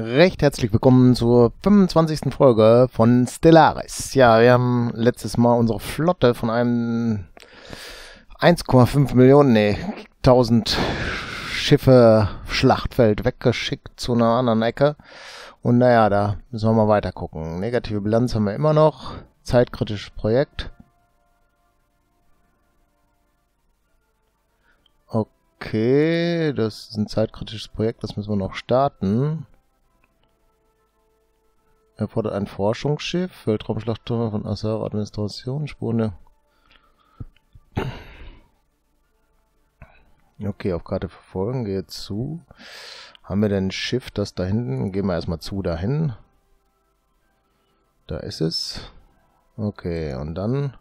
Recht herzlich willkommen zur 25. Folge von Stellaris. Ja, wir haben letztes Mal unsere Flotte von einem 1,5 Millionen, nee, 1000 Schiffe Schlachtfeld weggeschickt zu einer anderen Ecke. Und naja, da müssen wir mal weiter gucken. Negative Bilanz haben wir immer noch. Zeitkritisches Projekt. Okay, das ist ein zeitkritisches Projekt, das müssen wir noch starten. Erfordert ein Forschungsschiff, Weltraumschlachtturm von Asara Administration, Spuren. Okay, auf Karte verfolgen, gehe jetzt zu. Haben wir denn ein Schiff, das da hinten? Gehen wir erstmal zu dahin. Da ist es. Okay, und dann.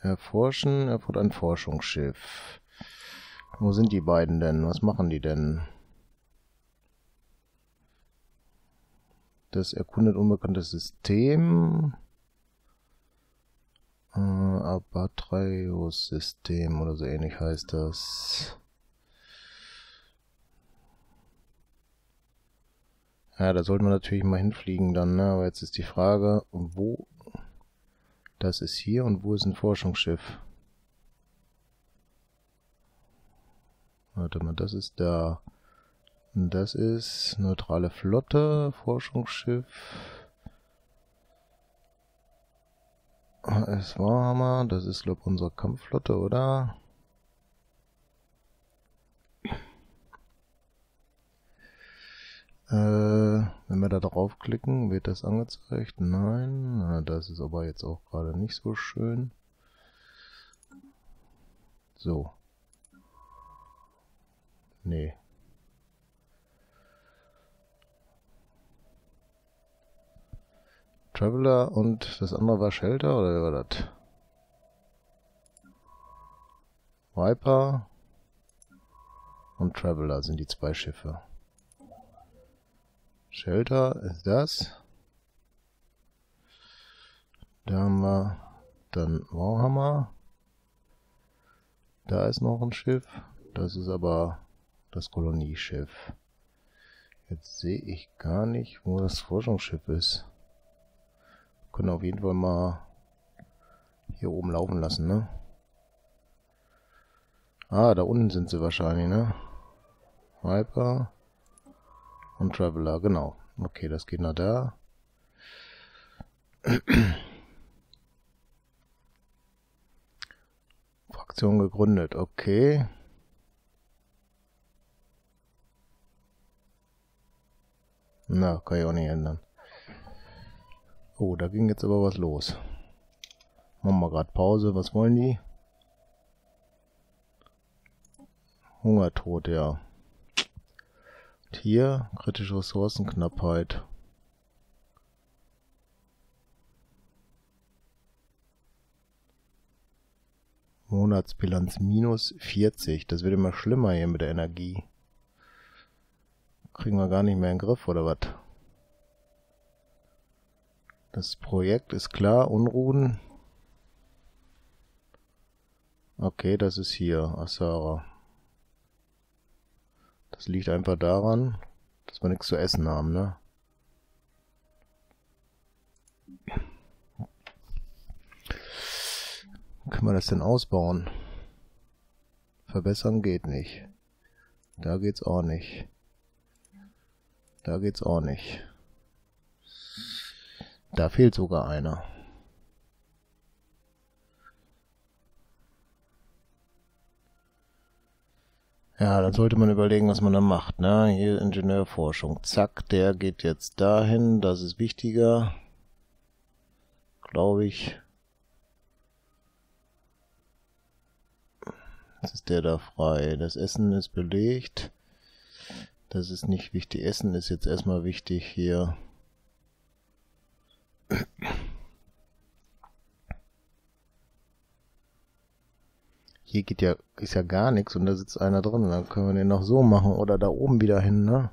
Erforschen, erfordert ein Forschungsschiff. Wo sind die beiden denn? Was machen die denn? Das erkundet unbekanntes System. Abatrios-System oder so ähnlich heißt das. Ja, da sollten wir natürlich mal hinfliegen dann, ne? Aber jetzt ist die Frage, wo... Das ist hier und wo ist ein Forschungsschiff? Warte mal, das ist da... Das ist neutrale Flotte, Forschungsschiff. HS-Warhammer, das ist glaube ich unsere Kampfflotte, oder? Wenn wir da draufklicken, wird das angezeigt? Nein, na, das ist aber jetzt auch gerade nicht so schön. So. Nee. Traveller und das andere war Shelter, oder wer war das? Viper und Traveller sind die zwei Schiffe. Shelter ist das. Da haben wir dann Warhammer. Da ist noch ein Schiff. Das ist aber das Kolonieschiff. Jetzt sehe ich gar nicht, wo das Forschungsschiff ist. Können auf jeden Fall mal hier oben laufen lassen, ne? Ah, da unten sind sie wahrscheinlich, ne? Viper und Traveller, genau. Okay, das geht nach da. Fraktion gegründet, okay. Na, kann ich auch nicht ändern. Oh, da ging jetzt aber was los. Machen wir gerade Pause. Was wollen die? Hungertod, ja. Und hier, kritische Ressourcenknappheit. Monatsbilanz minus 40. Das wird immer schlimmer hier mit der Energie. Kriegen wir gar nicht mehr in den Griff, oder was? Das Projekt ist klar, Unruhen. Okay, das ist hier, Asara. Das liegt einfach daran, dass wir nichts zu essen haben, ne? Können wir das denn ausbauen? Verbessern geht nicht. Da geht's auch nicht. Da geht's auch nicht. Da fehlt sogar einer. Ja, dann sollte man überlegen, was man da macht, ne? Hier Ingenieurforschung. Zack, der geht jetzt dahin. Das ist wichtiger. Glaube ich. Jetzt ist der da frei. Das Essen ist belegt. Das ist nicht wichtig. Essen ist jetzt erstmal wichtig hier. Hier geht ja, ist ja gar nichts und da sitzt einer drin. Dann können wir den noch so machen oder da oben wieder hin, ne?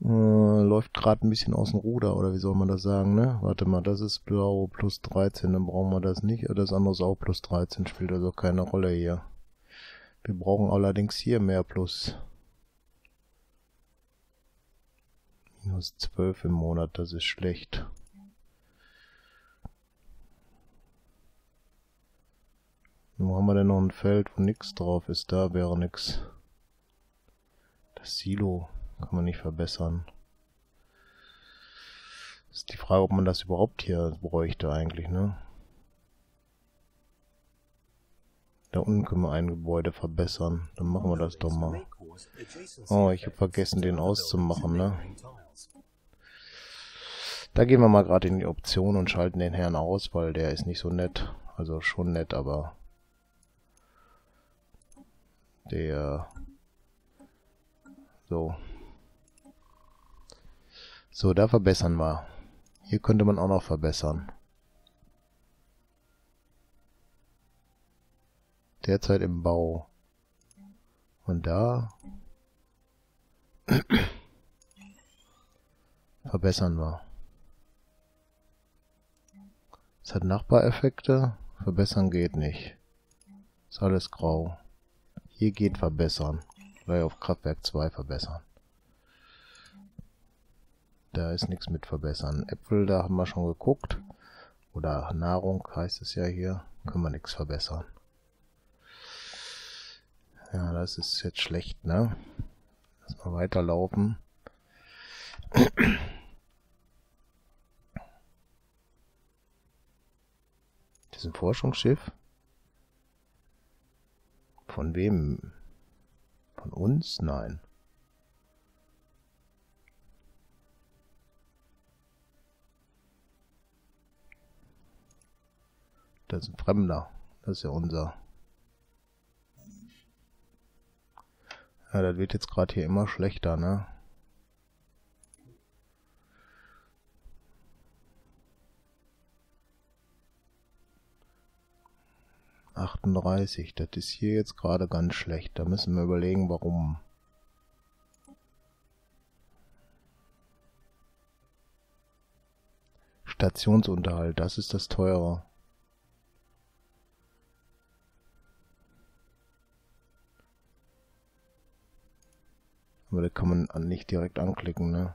Läuft gerade ein bisschen aus dem Ruder oder wie soll man das sagen, ne? Warte mal, das ist blau plus 13, dann brauchen wir das nicht. Das andere ist auch plus 13, spielt also keine Rolle hier. Wir brauchen allerdings hier mehr plus. Minus 12 im Monat, das ist schlecht. Wo haben wir denn noch ein Feld, wo nichts drauf ist? Da wäre nichts. Das Silo kann man nicht verbessern. Ist die Frage, ob man das überhaupt hier bräuchte eigentlich, ne? Da unten können wir ein Gebäude verbessern. Dann machen wir das doch mal. Oh, ich habe vergessen, den auszumachen, ne? Da gehen wir mal gerade in die Option und schalten den Herrn aus, weil der ist nicht so nett. Also schon nett, aber der... So. So, da verbessern wir. Hier könnte man auch noch verbessern. Derzeit im Bau. Und da verbessern wir. Es hat Nachbareffekte. Verbessern geht nicht. Ist alles grau. Hier geht verbessern. Gleich auf Kraftwerk 2 verbessern. Da ist nichts mit verbessern. Äpfel, da haben wir schon geguckt. Oder Nahrung heißt es ja hier. Können wir nichts verbessern. Ja, das ist jetzt schlecht, ne? Lass mal weiterlaufen. Das ist ein Forschungsschiff. Von wem? Von uns? Nein. Das ist ein Fremder. Das ist ja unser. Ja, das wird jetzt gerade hier immer schlechter, ne? Das ist hier jetzt gerade ganz schlecht. Da müssen wir überlegen, warum. Stationsunterhalt, das ist das teure. Aber da kann man nicht direkt anklicken, ne?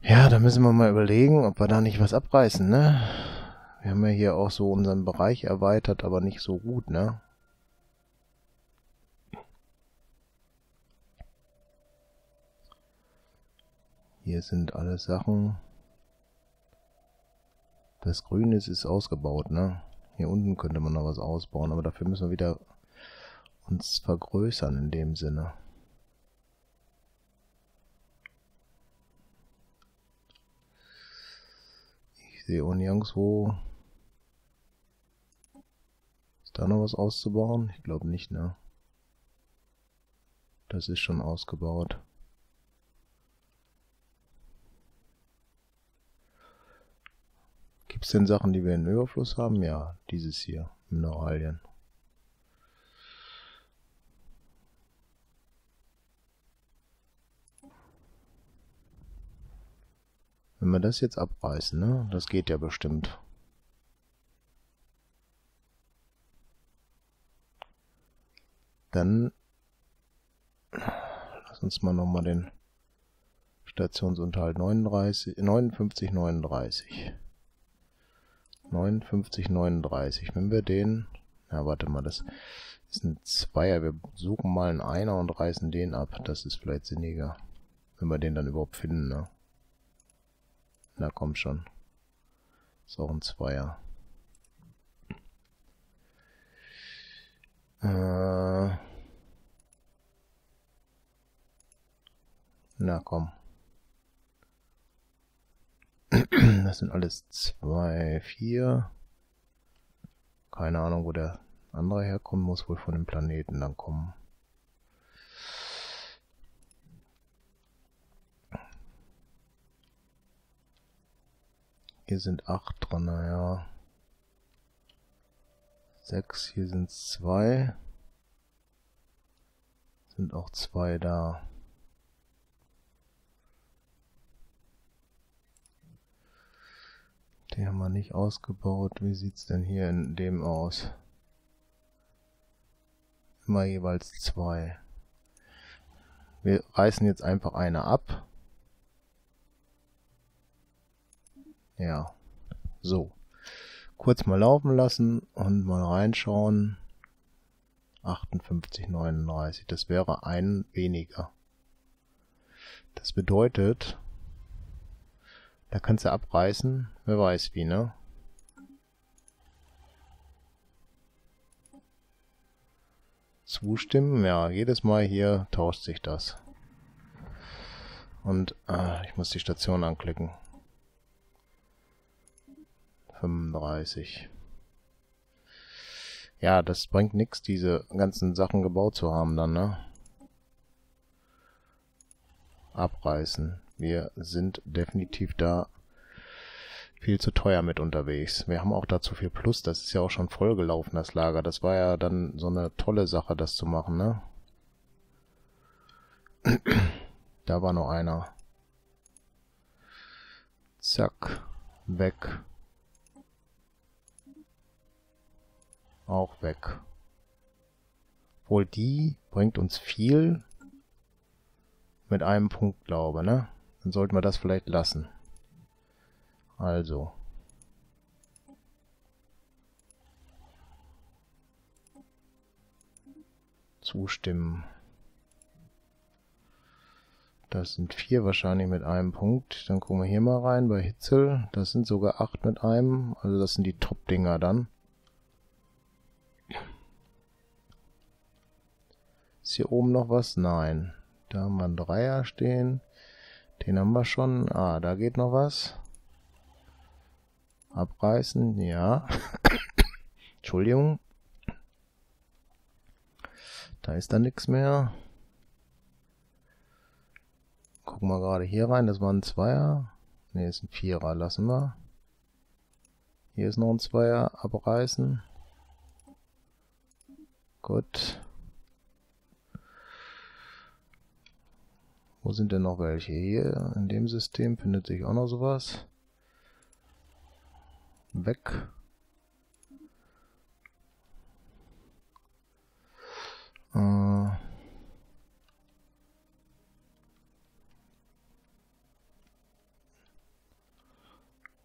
Ja, da müssen wir mal überlegen, ob wir da nicht was abreißen, ne? Wir haben ja hier auch so unseren Bereich erweitert, aber nicht so gut, ne? Hier sind alle Sachen. Das Grüne ist ausgebaut, ne? Hier unten könnte man noch was ausbauen, aber dafür müssen wir wieder uns vergrößern in dem Sinne. Ich sehe auch nirgendwo... Ist da noch was auszubauen? Ich glaube nicht, ne? Das ist schon ausgebaut. Gibt es denn Sachen, die wir in Überfluss haben? Ja, dieses hier, Mineralien. Wenn wir das jetzt abreißen, ne? Das geht ja bestimmt. Dann lass uns mal nochmal den Stationsunterhalt 59,39. Wenn wir den... Na, warte mal, das ist ein Zweier. Wir suchen mal einen Einer und reißen den ab. Das ist vielleicht sinniger. Wenn wir den dann überhaupt finden, ne? Na komm schon. Ist auch ein Zweier. Na komm. Das sind alles 2, 4. Keine Ahnung, wo der andere herkommt. Muss wohl von dem Planeten dann kommen. Hier sind 8 dran, naja. 6, hier sind 2. Sind auch 2 da. Den haben wir nicht ausgebaut. Wie sieht's denn hier in dem aus? hätten wir jeweils zwei. Wir reißen jetzt einfach eine ab. Ja, so. Kurz mal laufen lassen und mal reinschauen. 58, 39, das wäre ein weniger. Das bedeutet, da kannst du abreißen, wer weiß wie, ne? Zustimmen, ja, jedes Mal hier tauscht sich das. Und ich muss die Station anklicken. 35. Ja, das bringt nichts, diese ganzen Sachen gebaut zu haben dann, ne? Abreißen. Wir sind definitiv da viel zu teuer mit unterwegs. Wir haben auch dazu viel Plus. Das ist ja auch schon vollgelaufen, das Lager. Das war ja dann so eine tolle Sache, das zu machen, ne? Da war noch einer. Zack. Weg. Auch weg. Obwohl die bringt uns viel mit einem Punkt, glaube, ne? Dann sollten wir das vielleicht lassen. Also. Zustimmen. Das sind 4 wahrscheinlich mit einem Punkt. Dann gucken wir hier mal rein bei Hitzel. Das sind sogar 8 mit einem. Also das sind die Top-Dinger dann. Ist hier oben noch was? Nein. Da haben wir einen Dreier stehen. Den haben wir schon. Ah, da geht noch was. Abreißen, ja. Entschuldigung. Da ist dann nichts mehr. Gucken wir gerade hier rein. Das war ein Zweier. Ne, ist ein Vierer. Lassen wir. Hier ist noch ein Zweier. Abreißen. Gut. Wo sind denn noch welche? Hier in dem System findet sich auch noch sowas. Weg.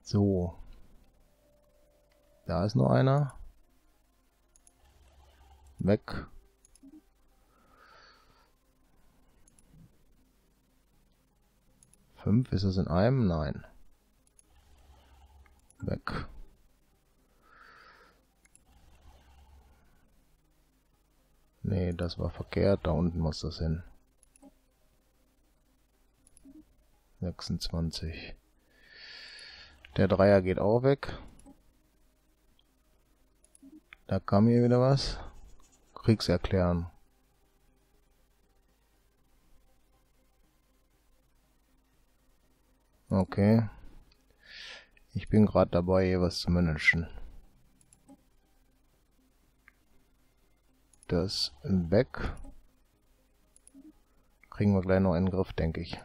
So. Da ist noch einer. Weg. Ist das in einem? Nein. Weg. Nee, das war verkehrt. Da unten muss das hin. 26. Der Dreier geht auch weg. Da kam hier wieder was. Kriegserklären. Okay. Ich bin gerade dabei, hier was zu managen. Das weg. Kriegen wir gleich noch in den Griff, denke ich.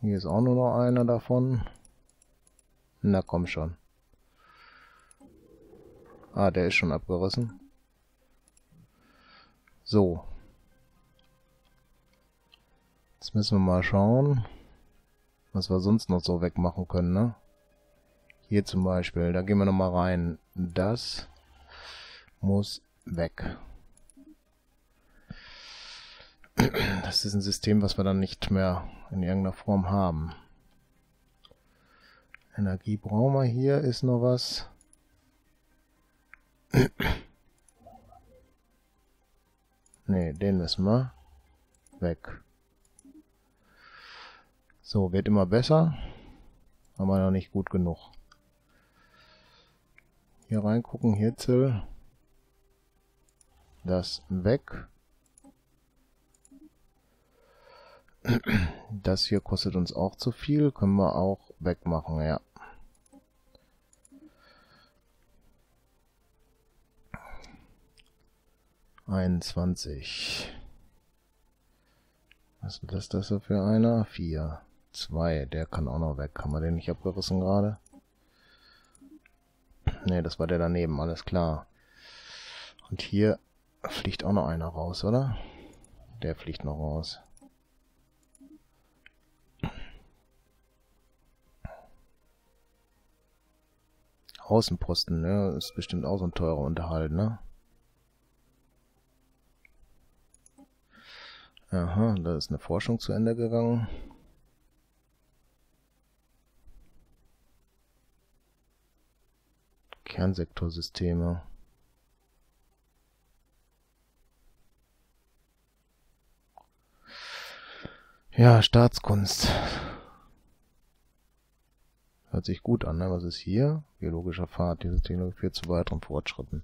Hier ist auch nur noch einer davon. Na komm schon. Ah, der ist schon abgerissen. So. Jetzt müssen wir mal schauen, was wir sonst noch so wegmachen können, ne? Hier zum Beispiel, da gehen wir nochmal rein. Das muss weg. Das ist ein System, was wir dann nicht mehr in irgendeiner Form haben. Energie brauchen wir hier, ist noch was. Ne, den müssen wir weg. So, wird immer besser, aber noch nicht gut genug. Hier reingucken, Hitzel. Das weg. Das hier kostet uns auch zu viel, können wir auch wegmachen, ja. Was ist das da für einer? 4. 2, der kann auch noch weg. Haben wir den nicht abgerissen gerade? Ne, das war der daneben, alles klar. Und hier fliegt auch noch einer raus, oder? Der fliegt noch raus. Außenposten, ne? Ist bestimmt auch so ein teurer Unterhalt, ne? Aha, da ist eine Forschung zu Ende gegangen. Kernsektorsysteme. Ja, Staatskunst. Hört sich gut an, ne? Was ist hier? Biologischer Pfad. Diese Technologie führt zu weiteren Fortschritten.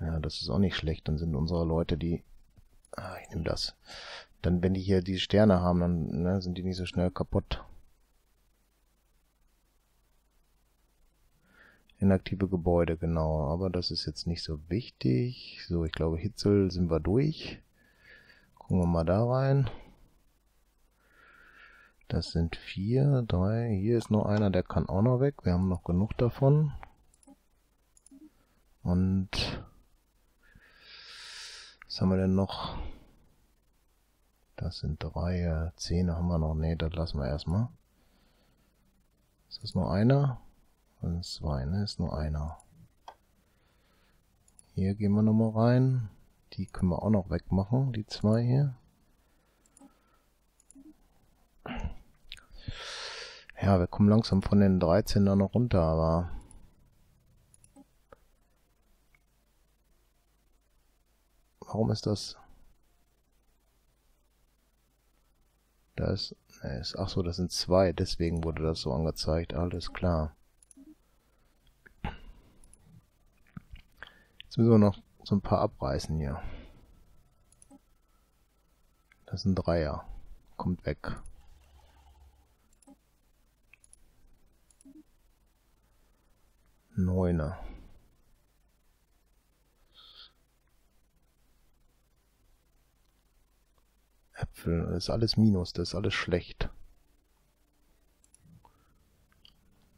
Ja, das ist auch nicht schlecht. Dann sind unsere Leute, die... Ah, ich nehme das. Dann, wenn die hier diese Sterne haben, dann ne, sind die nicht so schnell kaputt. Inaktive Gebäude, genau. Aber das ist jetzt nicht so wichtig. So, ich glaube, Hitzel sind wir durch. Gucken wir mal da rein. Das sind 4, 3. Hier ist noch einer, der kann auch noch weg. Wir haben noch genug davon. Und... Was haben wir denn noch? Das sind 3, 10 haben wir noch. Ne, das lassen wir erstmal. Ist das nur einer? Das ist 2, ne? Ist nur einer. Hier gehen wir nochmal rein. Die können wir auch noch wegmachen, die 2 hier. Ja, wir kommen langsam von den 13 da noch runter, aber... Warum ist das? Da ist... Ne, ist ach so, das sind 2, deswegen wurde das so angezeigt. Alles klar. Jetzt müssen wir noch so ein paar abreißen hier. Das ist ein 3er. Kommt weg. Neuner. Äpfel. Das ist alles Minus. Das ist alles schlecht.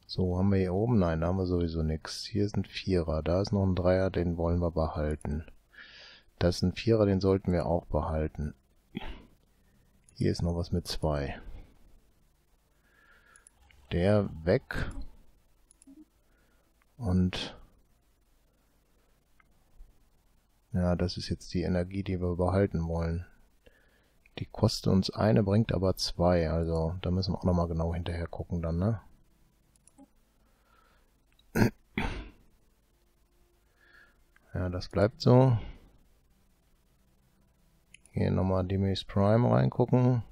So, haben wir hier oben? Nein, da haben wir sowieso nichts. Hier ist ein 4er. Da ist noch ein 3er, den wollen wir behalten. Das ist ein 4er, den sollten wir auch behalten. Hier ist noch was mit 2. Der weg. Und... Ja, das ist jetzt die Energie, die wir behalten wollen. Die kostet uns eine, bringt aber 2. Also, da müssen wir auch nochmal genau hinterher gucken dann, ne? Ja, das bleibt so. Hier nochmal Demis Prime reingucken.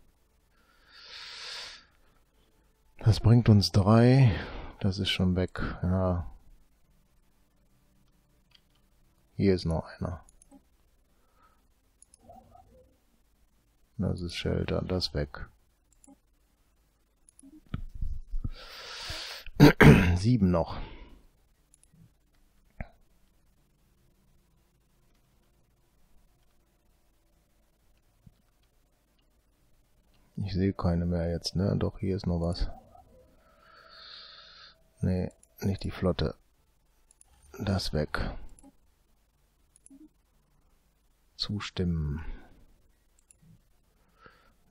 Das bringt uns 3. Das ist schon weg. Ja. Hier ist noch einer. Das ist Shelter. Das weg. 7 noch. Ich sehe keine mehr jetzt, ne? Doch, hier ist noch was. Ne, nicht die Flotte. Das weg. Zustimmen.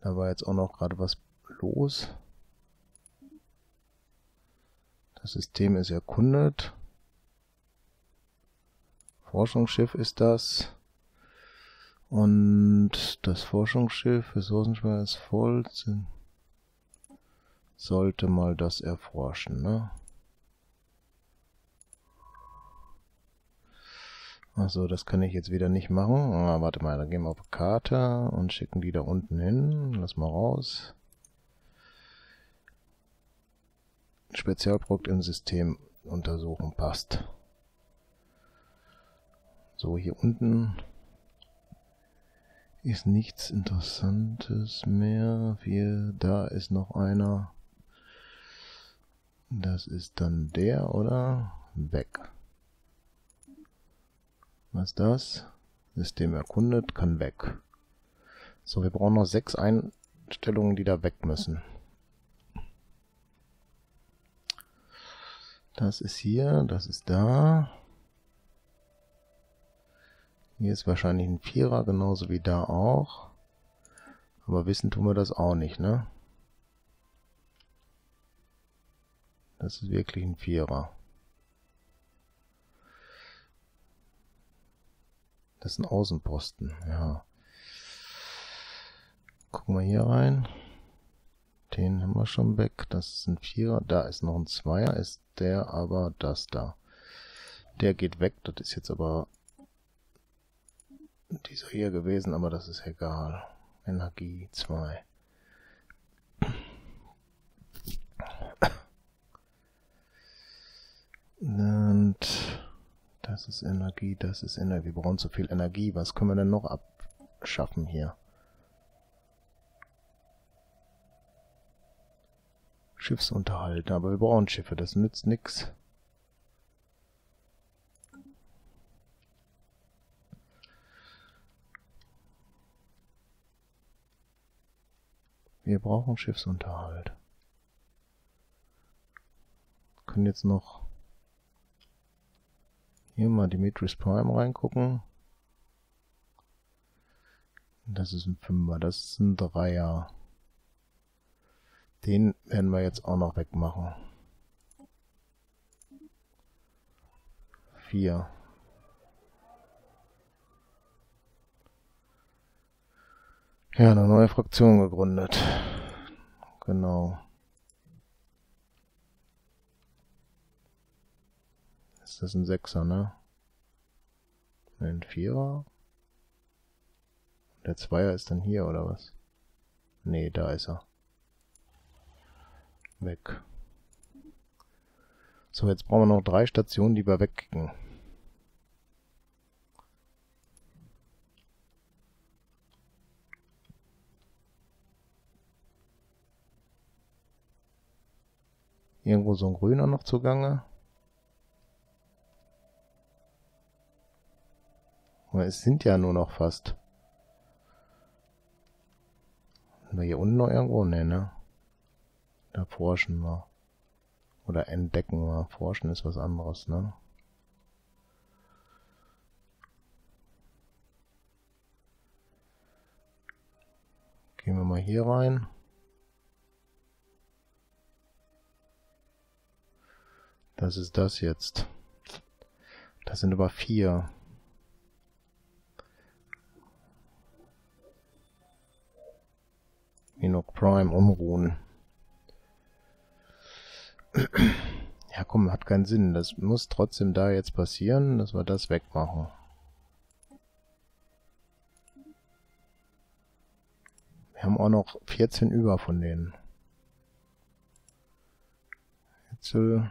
Da war jetzt auch noch gerade was los. Das System ist erkundet. Forschungsschiff ist das. Und das Forschungsschiff, Ressourcenspeicher ist voll, sollte mal das erforschen, ne? Achso, das kann ich jetzt wieder nicht machen. Ah, warte mal, dann gehen wir auf Karte und schicken die da unten hin. Lass mal raus. Spezialprodukt im System untersuchen, passt. So, hier unten... Ist nichts Interessantes mehr. Wir, da ist noch einer. Das ist dann der, oder? Weg. Was ist das? System erkundet, kann weg. So, wir brauchen noch 6 Einstellungen, die da weg müssen. Das ist hier, das ist da. Hier ist wahrscheinlich ein Vierer, genauso wie da auch. Aber wissen tun wir das auch nicht, ne? Das ist wirklich ein Vierer. Das ist ein Außenposten, ja. Gucken wir hier rein. Den haben wir schon weg. Das ist ein Vierer. Da ist noch ein Zweier. Ist der aber das da. Der geht weg. Das ist jetzt aber dieser hier gewesen. Aber das ist egal. Energie 2. Und das ist Energie. Das ist Energie. Wir brauchen zu viel Energie. Was können wir denn noch abschaffen hier? Schiffsunterhalt, aber wir brauchen Schiffe, das nützt nichts. Wir brauchen Schiffsunterhalt. Wir können jetzt noch hier mal Dimitri Prime reingucken. Das ist ein Fünfer, das ist ein Dreier. Den werden wir jetzt auch noch wegmachen. 4. Ja, eine neue Fraktion gegründet. Genau. Ist das ein Sechser, ne? Ein Vierer? Der Zweier ist dann hier, oder was? Nee, da ist er. Weg. So, jetzt brauchen wir noch 3 Stationen, die wir wegkicken. Irgendwo so ein grüner noch zugange. Aber es sind ja nur noch fast. Haben wir hier unten noch irgendwo? Nee, ne? Da forschen wir. Oder entdecken wir. Forschen ist was anderes, ne? Gehen wir mal hier rein. Das ist das jetzt. Das sind aber 4. Minok Prime umruhen. Ja komm, hat keinen Sinn. Das muss trotzdem da jetzt passieren, dass wir das wegmachen. Wir haben auch noch 14 über von denen. Hitzel.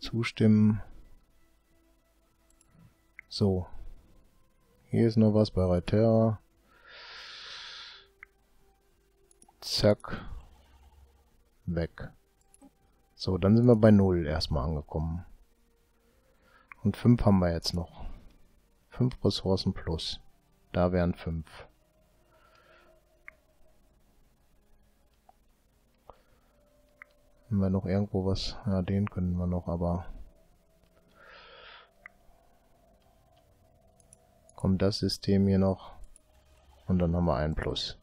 Zustimmen. So. Hier ist noch was bei Reiterra. Zack. Weg. So, dann sind wir bei 0 erstmal angekommen. Und 5 haben wir jetzt noch. 5 Ressourcen plus. Da wären 5. Haben wir noch irgendwo was? Ja, den können wir noch, aber... Kommt das System hier noch. Und dann haben wir ein Plus.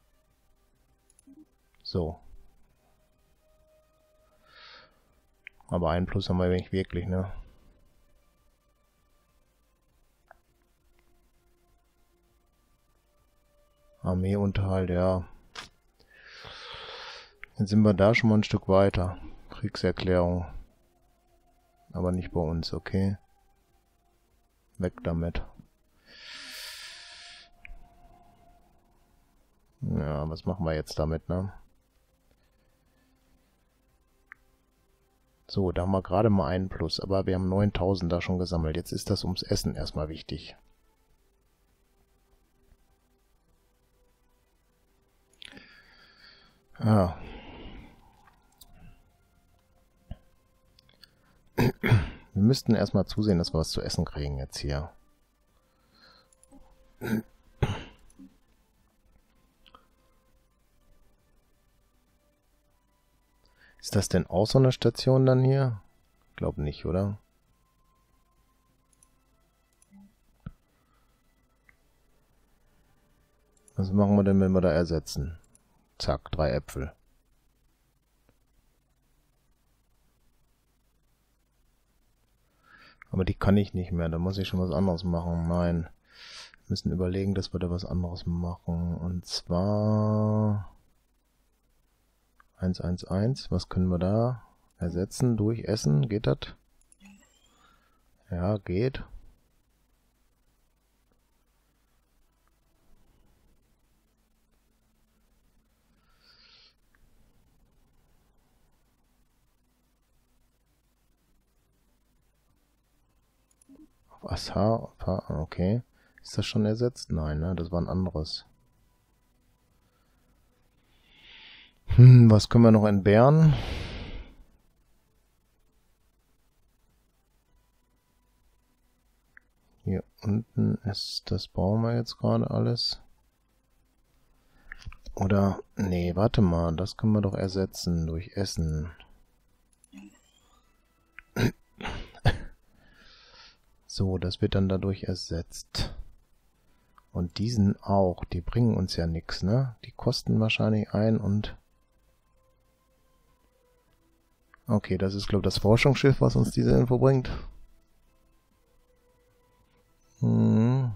So. Aber einen Plus haben wir nicht wirklich, ne? Armeeunterhalt, ja. Jetzt sind wir da schon mal ein Stück weiter. Kriegserklärung. Aber nicht bei uns, okay? Weg damit. Ja, was machen wir jetzt damit, ne? So, da haben wir gerade mal einen Plus, aber wir haben 9000 da schon gesammelt. Jetzt ist das ums Essen erstmal wichtig. Ah. Wir müssten erstmal zusehen, dass wir was zu essen kriegen jetzt hier. Ist das denn auch so eine Station dann hier? Ich glaube nicht, oder? Was machen wir denn, wenn wir da ersetzen? Zack, 3 Äpfel. Aber die kann ich nicht mehr, da muss ich schon was anderes machen. Nein, wir müssen überlegen, dass wir da was anderes machen. Und zwar 111, was können wir da ersetzen? Durch Essen, geht das? Ja, geht. Asar, okay. Ist das schon ersetzt? Nein, ne? Das war ein anderes. Was können wir noch entbehren? Hier unten ist, das brauchen wir jetzt gerade alles. Oder, nee, warte mal, das können wir doch ersetzen durch Essen. So, das wird dann dadurch ersetzt. Und diesen auch. Die bringen uns ja nichts, ne? Die kosten wahrscheinlich ein und... Okay, das ist, glaube ich, das Forschungsschiff, was uns diese Info bringt. Hm.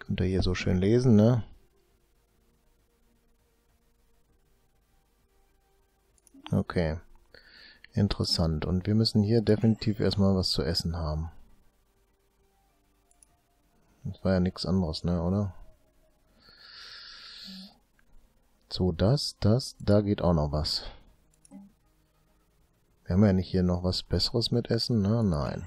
Könnt ihr hier so schön lesen, ne? Okay. Interessant. Und wir müssen hier definitiv erstmal was zu essen haben. Das war ja nichts anderes, ne, oder? So, da geht auch noch was. Wir haben ja nicht hier noch was Besseres mit Essen, ne? Nein.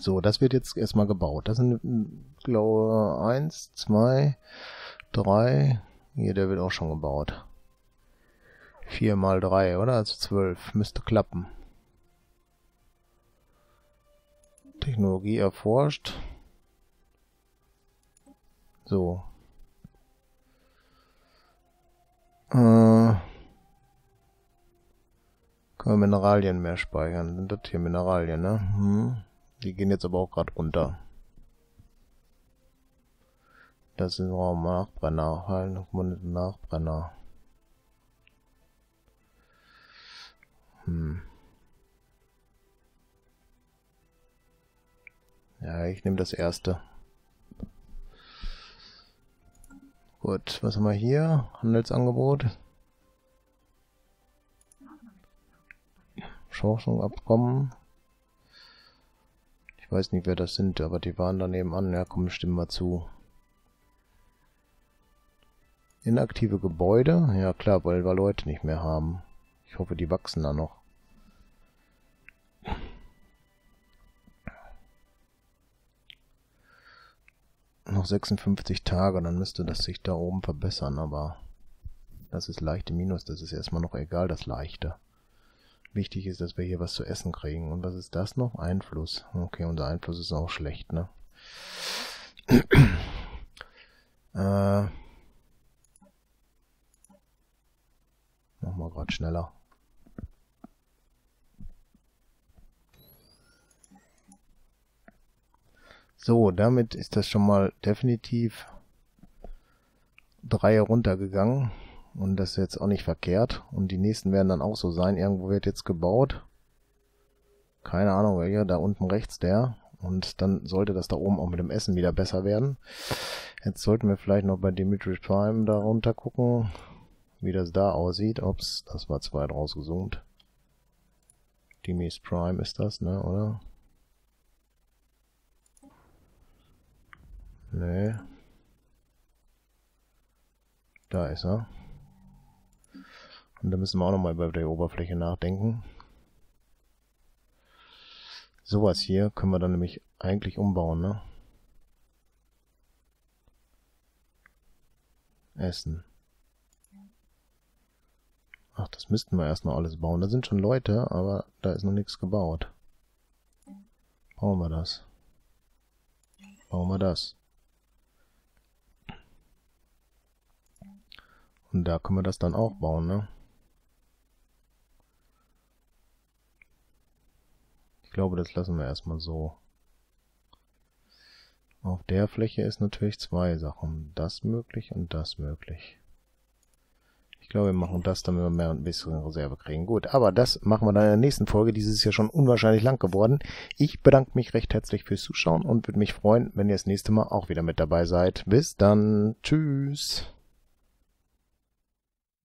So, das wird jetzt erstmal gebaut. Das sind, glaube ich, 1, 2, 3. Hier, der wird auch schon gebaut. 4 mal 3, oder? Also 12. Müsste klappen. Technologie erforscht. So. Können wir Mineralien mehr speichern? Sind das hier Mineralien, ne? Die gehen jetzt aber auch gerade runter. Das sind Raum Nachbrenner. Nachbrenner. Ja, ich nehme das erste. Gut, was haben wir hier? Handelsangebot. Forschungsabkommen. Ich weiß nicht, wer das sind, aber die waren da nebenan. Ja, komm, stimmen wir zu. Inaktive Gebäude. Ja, klar, weil wir Leute nicht mehr haben. Ich hoffe, die wachsen da noch. Noch 56 Tage, dann müsste das sich da oben verbessern, aber das ist leichte Minus, das ist erstmal noch egal, das leichte. Wichtig ist, dass wir hier was zu essen kriegen. Und was ist das noch? Einfluss. Okay, unser Einfluss ist auch schlecht, ne? Machen wir gerade schneller. So, damit ist das schon mal definitiv 3 runtergegangen und das ist jetzt auch nicht verkehrt und die nächsten werden dann auch so sein. Irgendwo wird jetzt gebaut, keine Ahnung welcher, da unten rechts der, und dann sollte das da oben auch mit dem Essen wieder besser werden. Jetzt sollten wir vielleicht noch bei Dimitri Prime da runter gucken, wie das da aussieht. Ups, das war 2 rausgezoomt. Demis Prime ist das, ne, oder? Nee. Da ist er. Und da müssen wir auch nochmal über der Oberfläche nachdenken. Sowas hier können wir dann nämlich eigentlich umbauen, ne? Essen. Ach, das müssten wir erst noch alles bauen. Da sind schon Leute, aber da ist noch nichts gebaut. Bauen wir das. Bauen wir das. Und da können wir das dann auch bauen, ne? Ich glaube, das lassen wir erstmal so. Auf der Fläche ist natürlich zwei Sachen. Das möglich und das möglich. Ich glaube, wir machen das, damit wir mehr und bessere Reserve kriegen. Gut, aber das machen wir dann in der nächsten Folge. Dieses ist ja schon unwahrscheinlich lang geworden. Ich bedanke mich recht herzlich fürs Zuschauen und würde mich freuen, wenn ihr das nächste Mal auch wieder mit dabei seid. Bis dann. Tschüss.